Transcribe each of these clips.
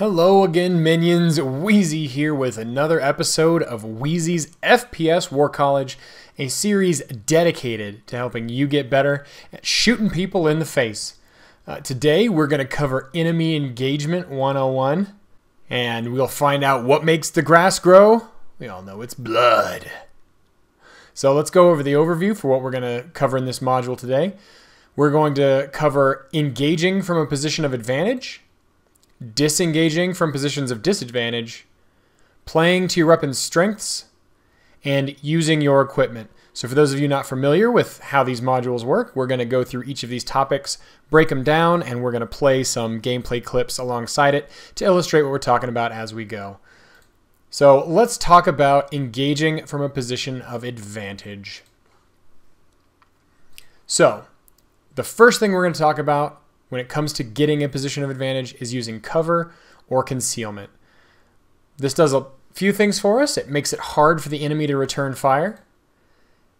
Hello again, minions. Wheezy here with another episode of Wheezy's FPS War College, a series dedicated to helping you get better at shooting people in the face. Today, we're going to cover Enemy Engagement 101, and we'll find out what makes the grass grow. We all know it's blood. So let's go over the overview for what we're going to cover in this module today. We're going to cover engaging from a position of advantage, disengaging from positions of disadvantage, playing to your weapon's strengths, and using your equipment. So for those of you not familiar with how these modules work, we're going to go through each of these topics, break them down, and we're going to play some gameplay clips alongside it to illustrate what we're talking about as we go. So let's talk about engaging from a position of advantage. So the first thing we're going to talk about when it comes to getting a position of advantage is using cover or concealment. This does a few things for us. It makes it hard for the enemy to return fire.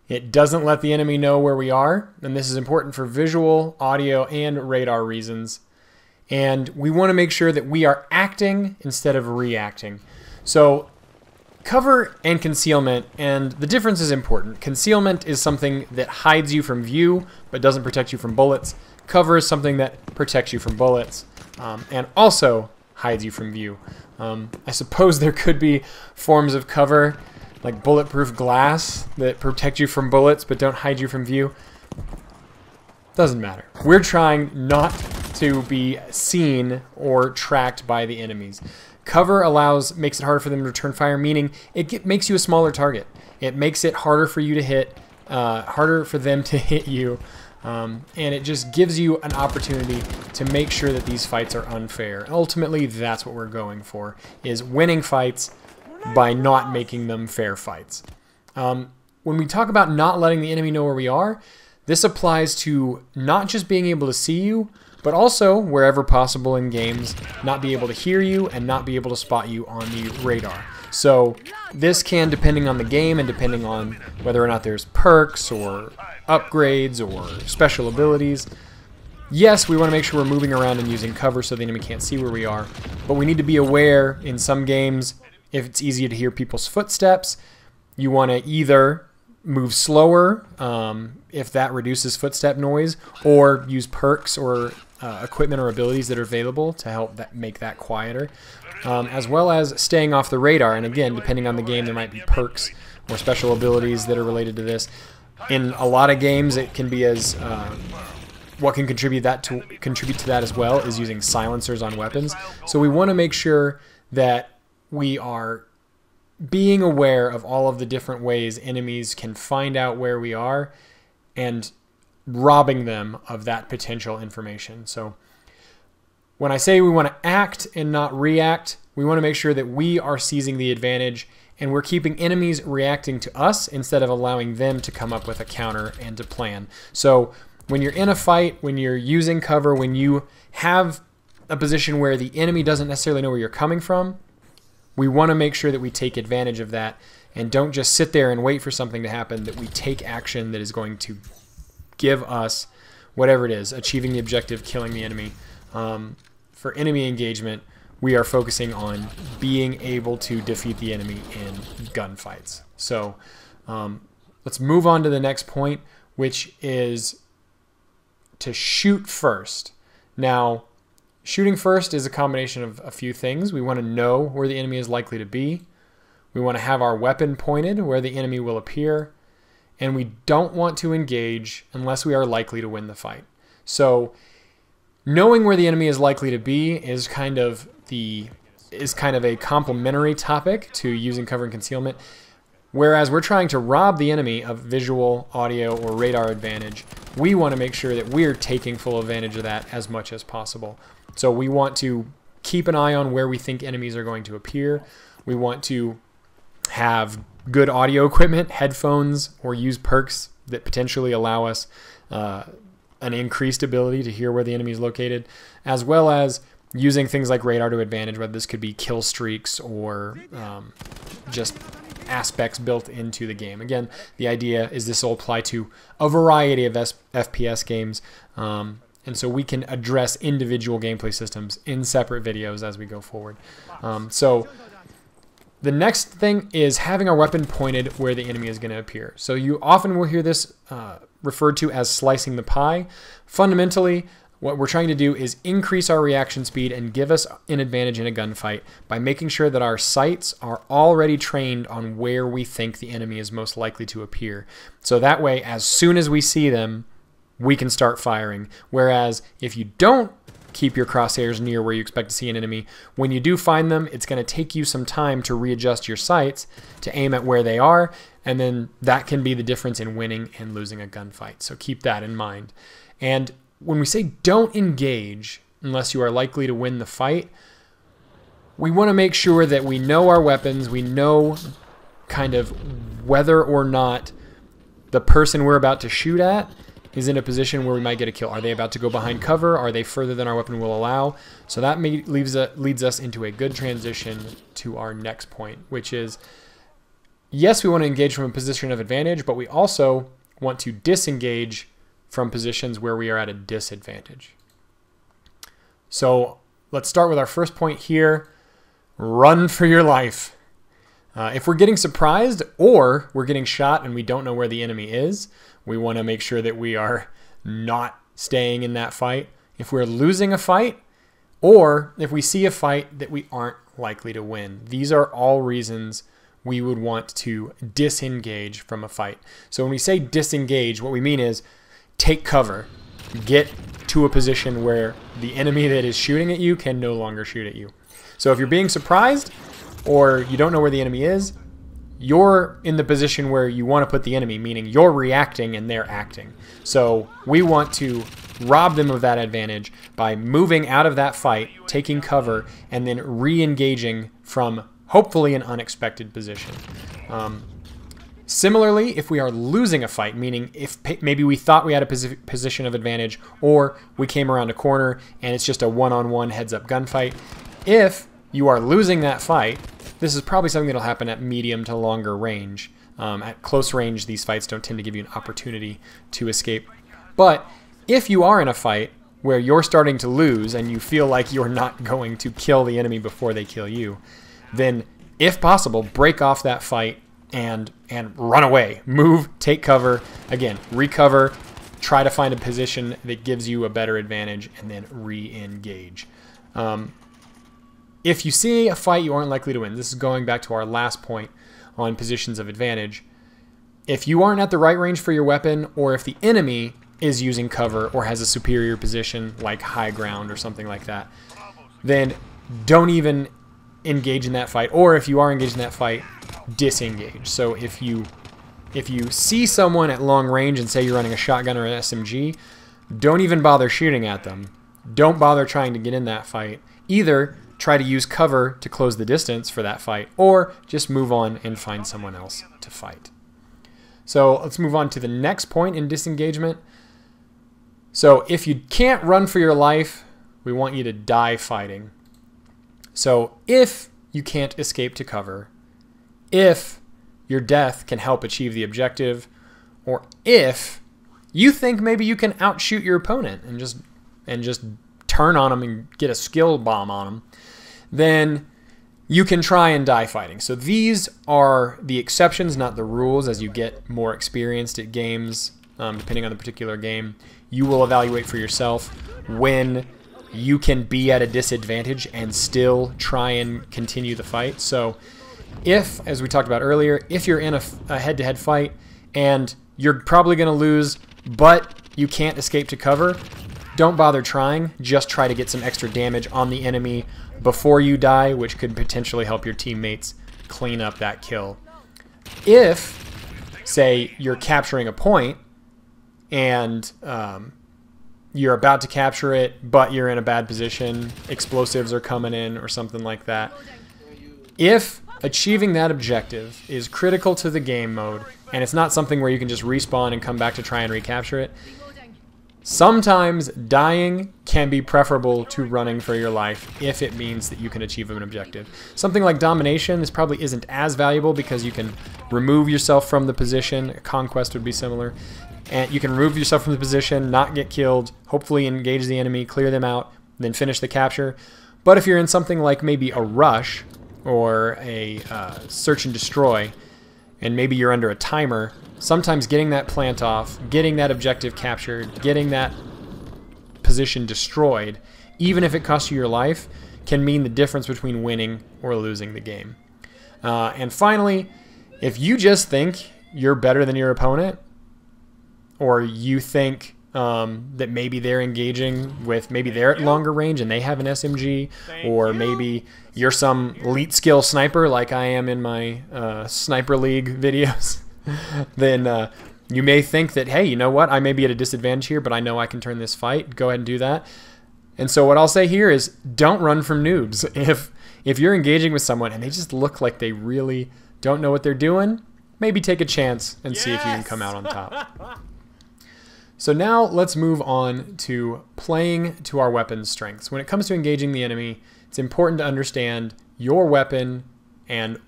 It doesn't let the enemy know where we are, and this is important for visual, audio, and radar reasons. And we want to make sure that we are acting instead of reacting. So cover and concealment, and the difference is important. Concealment is something that hides you from view but doesn't protect you from bullets. Cover is something that protects you from bullets and also hides you from view. I suppose there could be forms of cover like bulletproof glass that protect you from bullets but don't hide you from view. Doesn't matter. We're trying not to be seen or tracked by the enemies. Cover makes it harder for them to return fire, meaning it makes you a smaller target. It makes it harder for you to hit, harder for them to hit you. And it just gives you an opportunity to make sure that these fights are unfair. Ultimately, that's what we're going for, is winning fights by not making them fair fights. When we talk about not letting the enemy know where we are, this applies to not just being able to see you, but also, wherever possible in games, not be able to hear you and not be able to spot you on the radar. So this can, depending on the game and depending on whether or not there's perks or upgrades or special abilities. Yes, we want to make sure we're moving around and using cover so the enemy can't see where we are, but we need to be aware in some games, if it's easier to hear people's footsteps, you want to either move slower if that reduces footstep noise, or use perks or equipment or abilities that are available to help that make that quieter, as well as staying off the radar. And again, depending on the game, there might be perks or special abilities that are related to this. In a lot of games, it can be as what can contribute to that as well is using silencers on weapons. So we want to make sure that we are being aware of all of the different ways enemies can find out where we are and robbing them of that potential information. So when I say we want to act and not react, we want to make sure that we are seizing the advantage and we're keeping enemies reacting to us instead of allowing them to come up with a counter and to plan. So when you're in a fight, when you're using cover, when you have a position where the enemy doesn't necessarily know where you're coming from, we want to make sure that we take advantage of that and don't just sit there and wait for something to happen, that we take action that is going to give us whatever it is, achieving the objective, killing the enemy. For enemy engagement, we are focusing on being able to defeat the enemy in gunfights. So let's move on to the next point, which is to shoot first. Now, shooting first is a combination of a few things. We want to know where the enemy is likely to be. We want to have our weapon pointed where the enemy will appear. And we don't want to engage unless we are likely to win the fight. So knowing where the enemy is likely to be is kind of a complementary topic to using cover and concealment. Whereas we're trying to rob the enemy of visual, audio, or radar advantage, we want to make sure that we're taking full advantage of that as much as possible. So we want to keep an eye on where we think enemies are going to appear. We want to have good audio equipment, headphones, or use perks that potentially allow us an increased ability to hear where the enemy is located, as well as using things like radar to advantage, whether this could be kill streaks or just aspects built into the game. Again, the idea is this will apply to a variety of FPS games, And so we can address individual gameplay systems in separate videos as we go forward. So the next thing is having our weapon pointed where the enemy is going to appear. So you often will hear this referred to as slicing the pie. Fundamentally, what we're trying to do is increase our reaction speed and give us an advantage in a gunfight by making sure that our sights are already trained on where we think the enemy is most likely to appear. So that way, as soon as we see them, we can start firing. Whereas if you don't keep your crosshairs near where you expect to see an enemy, when you do find them, it's going to take you some time to readjust your sights to aim at where they are, and then that can be the difference in winning and losing a gunfight. So keep that in mind. And when we say don't engage unless you are likely to win the fight, we want to make sure that we know our weapons, we know kind of whether or not the person we're about to shoot at is in a position where we might get a kill. Are they about to go behind cover? Are they further than our weapon will allow? So that leads us into a good transition to our next point, which is, yes, we want to engage from a position of advantage, but we also want to disengage from positions where we are at a disadvantage. So let's start with our first point here. Run for your life. If we're getting surprised or we're getting shot and we don't know where the enemy is, we want to make sure that we are not staying in that fight. If we're losing a fight or if we see a fight that we aren't likely to win, these are all reasons we would want to disengage from a fight. So when we say disengage, what we mean is take cover. Get to a position where the enemy that is shooting at you can no longer shoot at you. So if you're being surprised or you don't know where the enemy is, you're in the position where you want to put the enemy, meaning you're reacting and they're acting. So we want to rob them of that advantage by moving out of that fight, taking cover, and then re-engaging from hopefully an unexpected position. Similarly, if we are losing a fight, meaning if maybe we thought we had a position of advantage or we came around a corner and it's just a one-on-one heads-up gunfight, if you are losing that fight, this is probably something that'll happen at medium to longer range. At close range, these fights don't tend to give you an opportunity to escape. But if you are in a fight where you're starting to lose and you feel like you're not going to kill the enemy before they kill you, then if possible, break off that fight and run away. Move, take cover, again, recover, try to find a position that gives you a better advantage, and then re-engage. If you see a fight you aren't likely to win, this is going back to our last point on positions of advantage. If you aren't at the right range for your weapon, or if the enemy is using cover or has a superior position like high ground or something like that, then don't even engage in that fight. Or if you are engaged in that fight, disengage. So if you see someone at long range and say you're running a shotgun or an SMG, don't even bother shooting at them. Don't bother trying to get in that fight. Either try to use cover to close the distance for that fight, or just move on and find someone else to fight. So let's move on to the next point in disengagement. So if you can't run for your life, we want you to die fighting. So if you can't escape to cover, if your death can help achieve the objective, or if you think maybe you can outshoot your opponent and just turn on them and get a skill bomb on them, then you can try and die fighting. So these are the exceptions, not the rules. As you get more experienced at games, depending on the particular game, you will evaluate for yourself when you can be at a disadvantage and still try and continue the fight. So if, as we talked about earlier, if you're in a head-to-head fight and you're probably going to lose, but you can't escape to cover, don't bother trying. Just try to get some extra damage on the enemy before you die, which could potentially help your teammates clean up that kill. If, say, you're capturing a point and you're about to capture it, but you're in a bad position, explosives are coming in or something like that, if achieving that objective is critical to the game mode, and it's not something where you can just respawn and come back to try and recapture it, sometimes dying can be preferable to running for your life if it means that you can achieve an objective. Something like domination, this probably isn't as valuable because you can remove yourself from the position. Conquest would be similar. And you can remove yourself from the position, not get killed, hopefully engage the enemy, clear them out, then finish the capture. But if you're in something like maybe a rush or a search and destroy, and maybe you're under a timer, sometimes getting that plant off, getting that objective captured, getting that position destroyed, even if it costs you your life, can mean the difference between winning or losing the game. And finally, if you just think you're better than your opponent, or you think that maybe they're engaging with, maybe they're at longer range and they have an SMG, or maybe you're some elite skill sniper like I am in my sniper league videos, then you may think that, hey, you know what, I may be at a disadvantage here, but I know I can turn this fight, go ahead and do that. And so what I'll say here is, don't run from noobs. If you're engaging with someone and they just look like they really don't know what they're doing, maybe take a chance and see if you can come out on top. So now let's move on to playing to our weapon's strengths. When it comes to engaging the enemy, it's important to understand your weapon and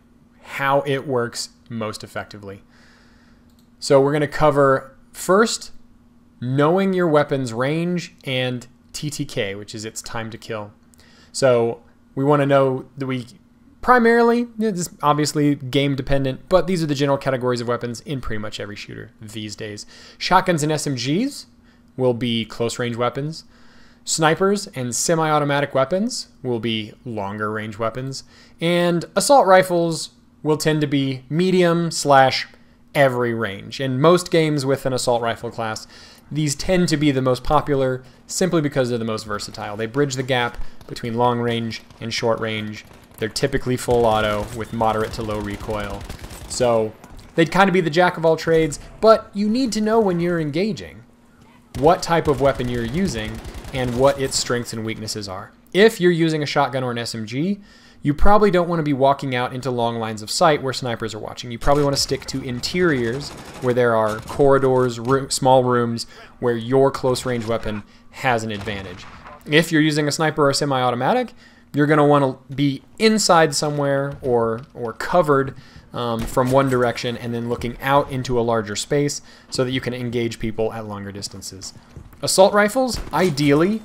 how it works most effectively. So we're going to cover first knowing your weapon's range and TTK, which is its time to kill. So we want to know that we primarily, this is obviously game dependent, but these are the general categories of weapons in pretty much every shooter these days. Shotguns and SMGs will be close range weapons. Snipers and semi-automatic weapons will be longer range weapons. And assault rifles will tend to be medium / every range. In most games with an assault rifle class, these tend to be the most popular simply because they're the most versatile. They bridge the gap between long range and short range. They're typically full auto with moderate to low recoil. So they'd kind of be the jack of all trades, but you need to know when you're engaging what type of weapon you're using and what its strengths and weaknesses are. If you're using a shotgun or an SMG, you probably don't want to be walking out into long lines of sight where snipers are watching. You probably want to stick to interiors where there are corridors, small rooms where your close range weapon has an advantage. If you're using a sniper or semi-automatic, you're going to want to be inside somewhere or covered from one direction and then looking out into a larger space so that you can engage people at longer distances. Assault rifles, ideally,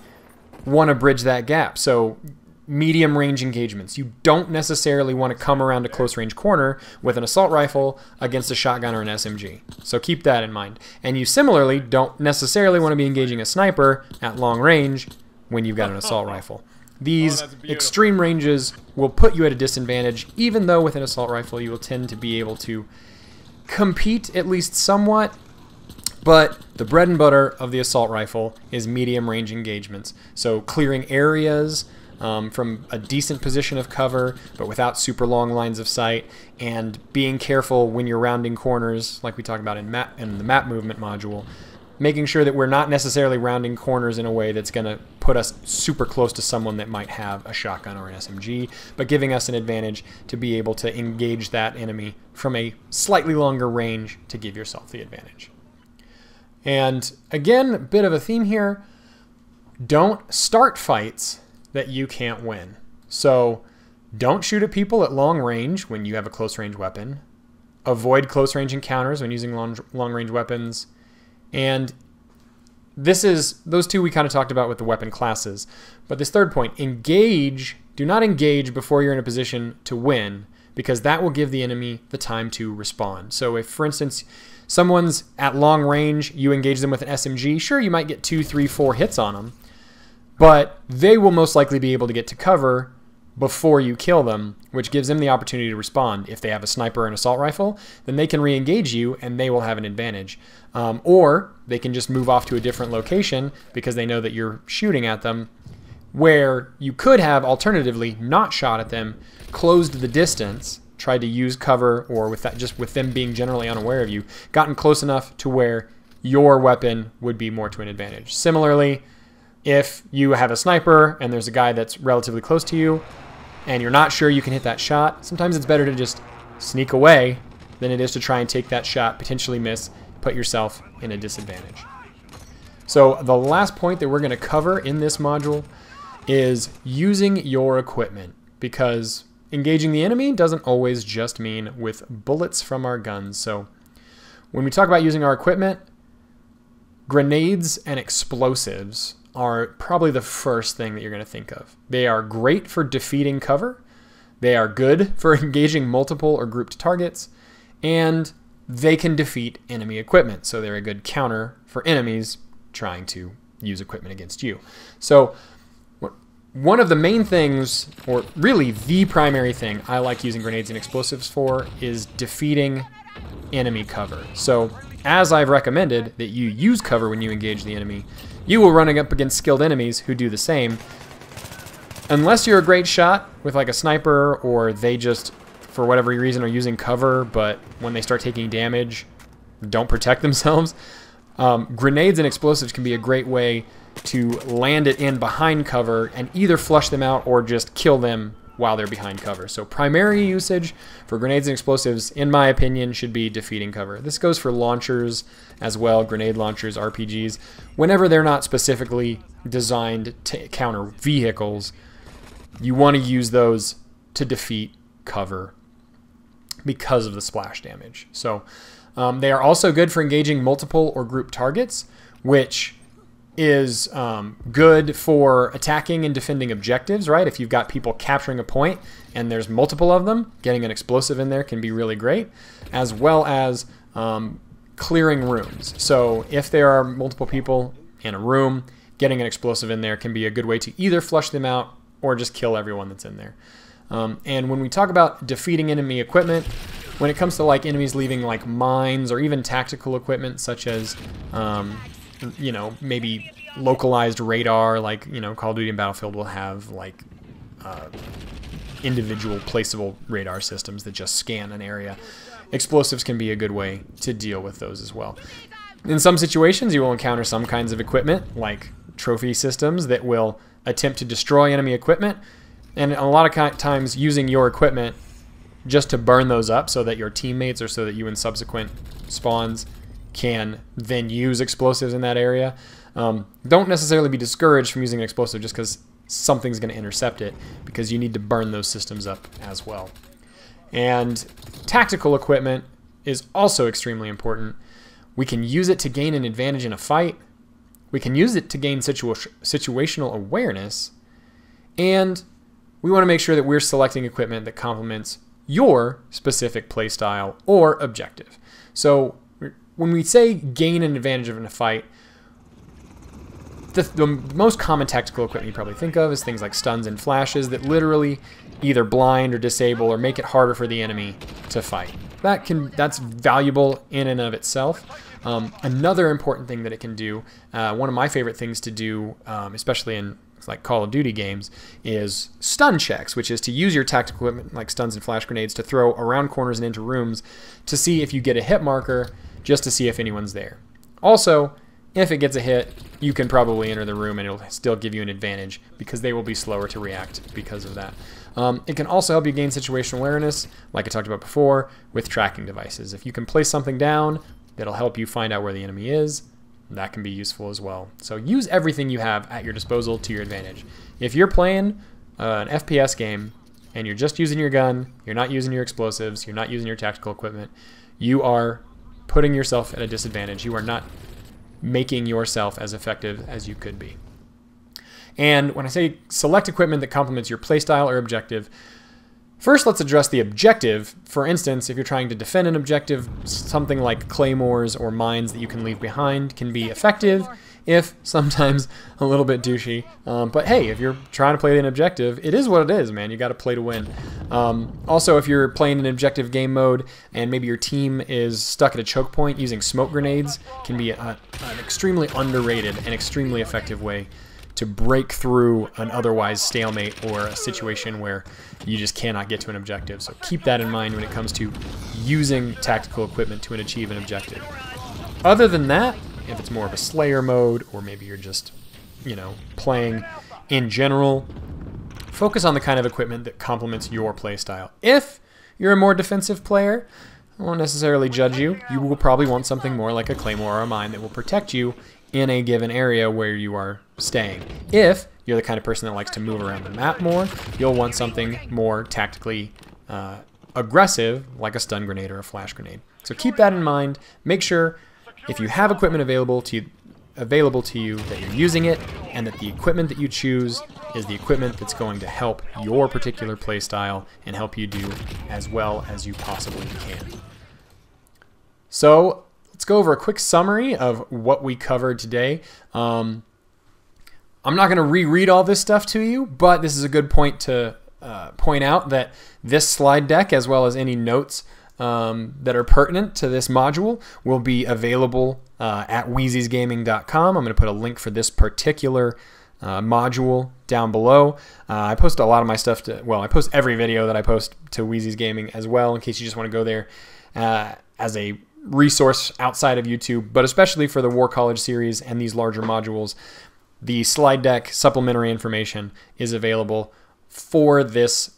want to bridge that gap. So medium range engagements. You don't necessarily want to come around a close range corner with an assault rifle against a shotgun or an SMG. So keep that in mind. And you similarly don't necessarily want to be engaging a sniper at long range when you've got an assault rifle. These extreme ranges will put you at a disadvantage, even though with an assault rifle you will tend to be able to compete at least somewhat. But the bread and butter of the assault rifle is medium range engagements. So clearing areas from a decent position of cover, but without super long lines of sight, and being careful when you're rounding corners, like we talked about in the map movement module. Making sure that we're not necessarily rounding corners in a way that's going to put us super close to someone that might have a shotgun or an SMG, but giving us an advantage to be able to engage that enemy from a slightly longer range to give yourself the advantage. And again, a bit of a theme here, don't start fights that you can't win. So don't shoot at people at long range when you have a close range weapon. Avoid close range encounters when using long range weapons. And this is, those two we kind of talked about with the weapon classes. But this third point, engage, do not engage before you're in a position to win, because that will give the enemy the time to respond. So if, for instance, someone's at long range, you engage them with an SMG, sure, you might get 2, 3, 4 hits on them, but they will most likely be able to get to cover before you kill them, which gives them the opportunity to respond. If they have a sniper and assault rifle, then they can re-engage you and they will have an advantage. Or they can just move off to a different location because they know that you're shooting at them, where you could have alternatively not shot at them, closed the distance, tried to use cover, or with that, just with them being generally unaware of you, gotten close enough to where your weapon would be more to an advantage. Similarly, if you have a sniper and there's a guy that's relatively close to you, and you're not sure you can hit that shot, sometimes it's better to just sneak away than it is to try and take that shot, potentially miss, put yourself in a disadvantage. So the last point that we're going to cover in this module is using your equipment, because Engaging the enemy doesn't always just mean with bullets from our guns. So when we talk about using our equipment, grenades and explosives are probably the first thing that you're going to think of. They are great for defeating cover. They are good for engaging multiple or grouped targets, and they can defeat enemy equipment. So they're a good counter for enemies trying to use equipment against you. So one of the main things, or really the primary thing I like using grenades and explosives for, is defeating enemy cover. So as I've recommended that you use cover when you engage the enemy, you will run up against skilled enemies who do the same. Unless you're a great shot with like a sniper, or they just, for whatever reason, are using cover, but when they start taking damage, don't protect themselves. Grenades and explosives can be a great way to land it in behind cover and either flush them out or just kill them while they're behind cover. So primary usage for grenades and explosives, in my opinion, should be defeating cover. This goes for launchers as well, grenade launchers, RPGs. Whenever they're not specifically designed to counter vehicles, you want to use those to defeat cover because of the splash damage. So they are also good for engaging multiple or group targets, which is good for attacking and defending objectives, right? If you've got people capturing a point and there's multiple of them, getting an explosive in there can be really great, as well as clearing rooms. So if there are multiple people in a room, getting an explosive in there can be a good way to either flush them out or just kill everyone that's in there. And when we talk about defeating enemy equipment, when it comes to like enemies leaving like mines or even tactical equipment such as, you know, maybe localized radar, like, you know, Call of Duty and Battlefield will have like individual placeable radar systems that just scan an area. Explosives can be a good way to deal with those as well. In some situations, you will encounter some kinds of equipment like trophy systems that will attempt to destroy enemy equipment. And a lot of times using your equipment just to burn those up so that your teammates or so that you in subsequent spawns can then use explosives in that area. Don't necessarily be discouraged from using an explosive just because something's going to intercept it, because you need to burn those systems up as well. And tactical equipment is also extremely important. We can use it to gain an advantage in a fight. We can use it to gain situational awareness. And we want to make sure that we're selecting equipment that complements your specific playstyle or objective. So when we say gain an advantage in a fight, the most common tactical equipment you probably think of is things like stuns and flashes that literally either blind or disable or make it harder for the enemy to fight. That's valuable in and of itself. Another important thing that it can do, one of my favorite things to do, especially in like Call of Duty games, is stun checks, which is to use your tactical equipment like stuns and flash grenades to throw around corners and into rooms to see if you get a hit marker, just to see if anyone's there. Also, if it gets a hit, you can probably enter the room and it'll still give you an advantage because they will be slower to react because of that. It can also help you gain situational awareness, like I talked about before, with tracking devices. If you can place something down, that'll help you find out where the enemy is. That can be useful as well. So use everything you have at your disposal to your advantage. If you're playing an FPS game and you're just using your gun, you're not using your explosives, you're not using your tactical equipment, you are putting yourself at a disadvantage. You are not making yourself as effective as you could be. And when I say select equipment that complements your playstyle or objective, first let's address the objective. For instance, if you're trying to defend an objective, something like claymores or mines that you can leave behind can be effective, if sometimes a little bit douchey. But hey, if you're trying to play an objective, it is what it is, man. You got to play to win. Also, if you're playing an objective game mode and maybe your team is stuck at a choke point, using smoke grenades can be an extremely underrated and extremely effective way to break through an otherwise stalemate or a situation where you just cannot get to an objective. So keep that in mind when it comes to using tactical equipment to achieve an objective. Other than that, if it's more of a slayer mode, or maybe you're just, you know, playing in general, focus on the kind of equipment that complements your playstyle. If you're a more defensive player, I won't necessarily judge you. You will probably want something more like a claymore or a mine that will protect you in a given area where you are staying. If you're the kind of person that likes to move around the map more, you'll want something more tactically aggressive, like a stun grenade or a flash grenade. So keep that in mind. Make sure if you have equipment available to you that you're using it, and that the equipment that you choose is the equipment that's going to help your particular playstyle and help you do as well as you possibly can. So let's go over a quick summary of what we covered today. I'm not going to reread all this stuff to you, but this is a good point to point out that this slide deck, as well as any notes that are pertinent to this module, will be available at WheezysGaming.com. I'm going to put a link for this particular module down below. I post a lot of my stuff to, well, I post every video that I post to Wheezy's Gaming as well, in case you just want to go there as a resource outside of YouTube, but especially for the War College series and these larger modules, the slide deck, supplementary information is available for this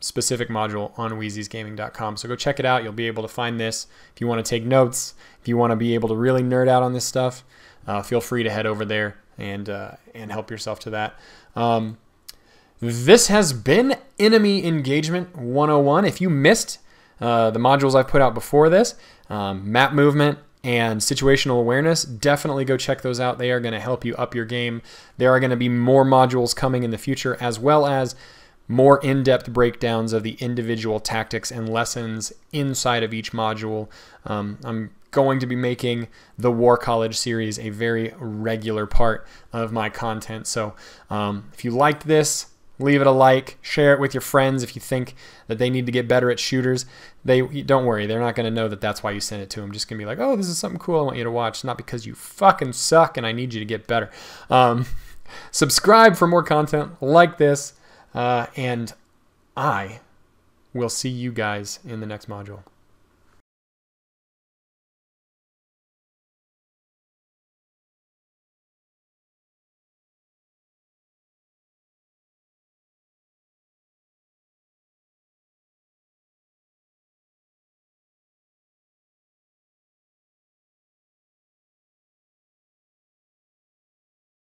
specific module on WheezysGaming.com. So go check it out. You'll be able to find this. If you want to take notes, if you want to be able to really nerd out on this stuff, feel free to head over there and help yourself to that. This has been Enemy Engagement 101. If you missed the modules I've put out before this, Map Movement and Situational Awareness, definitely go check those out. They are going to help you up your game. There are going to be more modules coming in the future, as well as more in-depth breakdowns of the individual tactics and lessons inside of each module. I'm going to be making the War College series a very regular part of my content. So if you liked this, leave it a like, share it with your friends if you think that they need to get better at shooters. Don't worry, they're not going to know that that's why you sent it to them. Just going to be like, oh, this is something cool I want you to watch, not because you fucking suck and I need you to get better. Subscribe for more content like this, and I will see you guys in the next module.